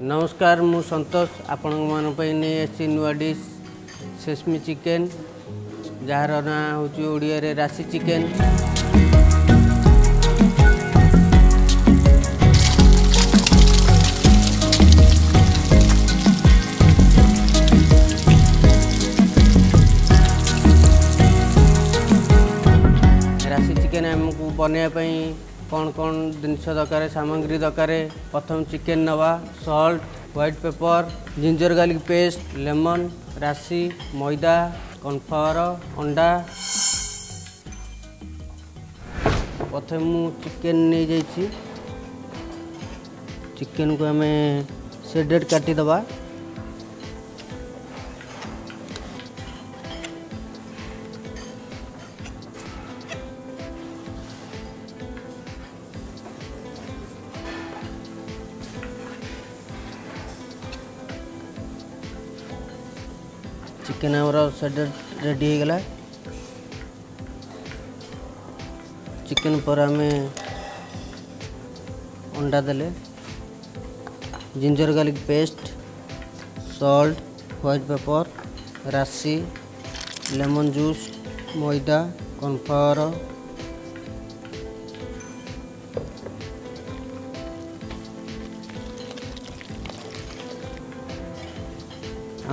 नमस्कार मु संतोष आपण नहीं नुआ डिश सेस्मी चिकेन जार ना हूँ ओडिया राशि चिकेन। राशि चिकेन आमको बनवाई कौन कौन जिनस दरकार सामग्री दरकार प्रथम चिकेन नवा salt, white pepper, ginger garlic paste, lemon, राशि, मैदा, कॉर्नफ्लावर, अंडा। प्रथम मु चिकेन नहीं जाइए चिकेन को आम सेडेड काटिदे चिकेन आमर सेडेड रेडी हो गला। चिकेन पर आम अंडा देले, ginger garlic paste, salt, white pepper, राशि, लेमन जूस, मैदा, कॉर्नफ्लावर,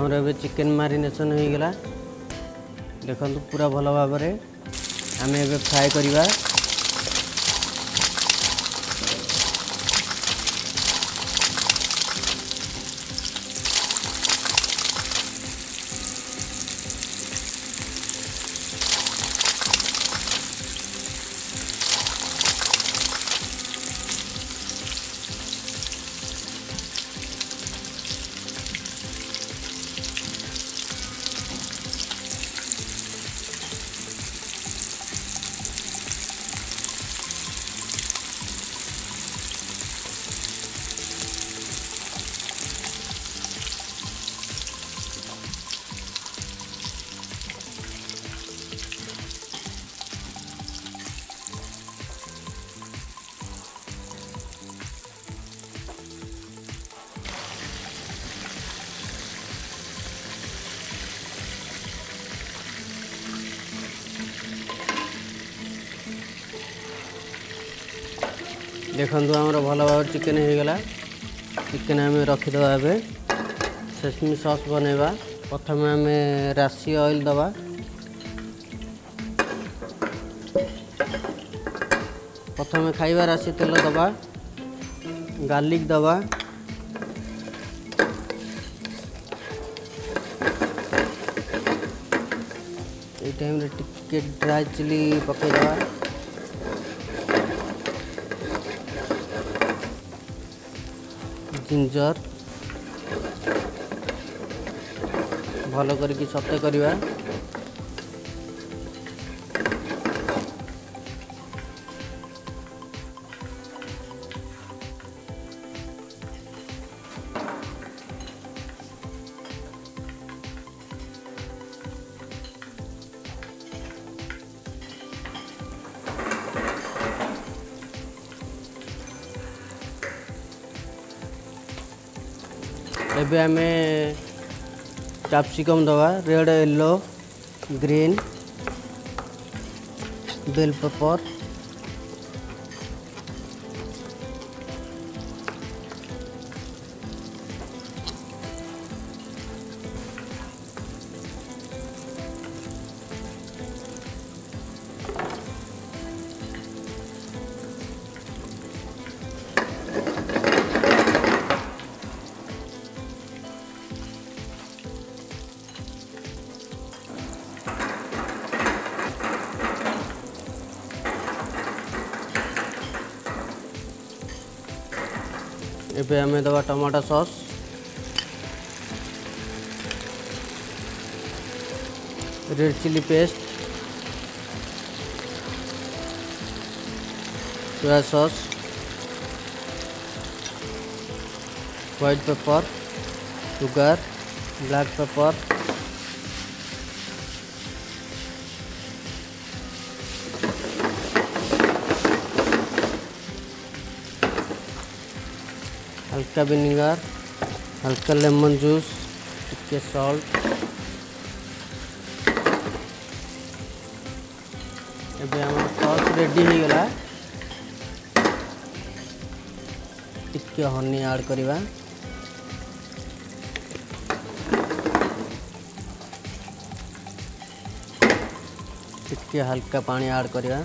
आमर ए चिकेन मारिनेसन हो गला। देखो पूरा भल भाव आम ए फ्राए करवा। देखु आमर भल भाव चिकेन हो गला। चिकेन आम रखीदा। ए सेस्मी सॉस बनवा। प्रथम आम राशि ऑयल दवा, प्रथम खाइबा राशि तेल दवा, गार्लिक दवा, ये टाइम टिके ड्राई चिली पकईदवा, जिंजर भल करके सते करवा। एबे आमे कैप्सिकम दवा, red, yellow, green, bell pepper, एबे आमे दवा tomato sauce, red chilli paste, सोया sauce, white pepper, sugar, black pepper, हल्का विनेगर, हल्का लेमन जूस के, सॉल्ट। अभी हमारा सॉस रेडी हो गला। टिके हनी ऐड करवा। टिके हल्का पानी ऐड करवा।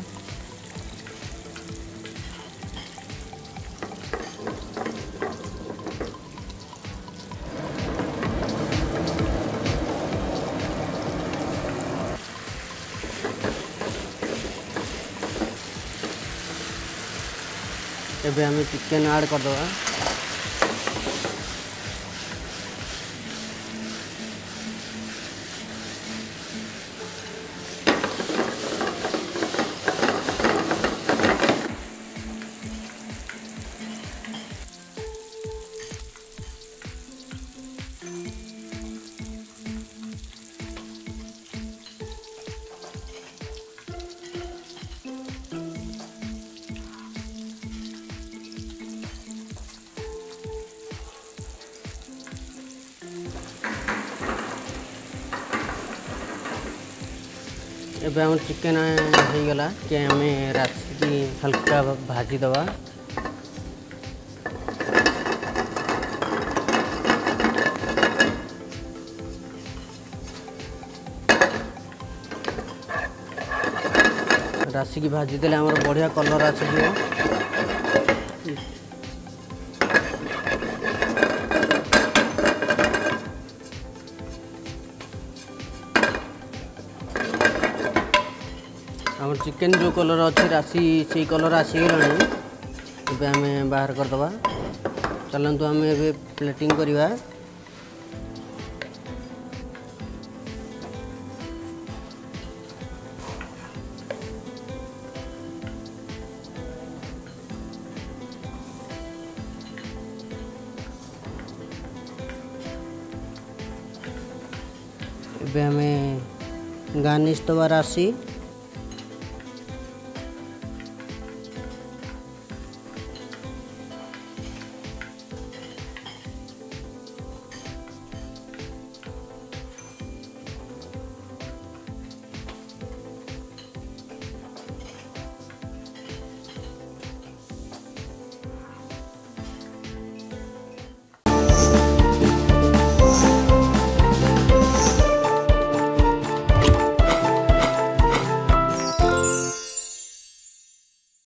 एबे हमें चिकेन ऐड कर दो। एबे हम चिकेन हो गला के हमें राखी हल्का भाजी दवा। राशि की भाजी देले हमर बढ़िया कलर आछी। हमर चिकेन जो कलर अच्छे राशि से कलर आसीगला। हमें बाहर करदे। चलतु आम ए प्लेटिंग करवा। हमें गार्निश दवा राशि।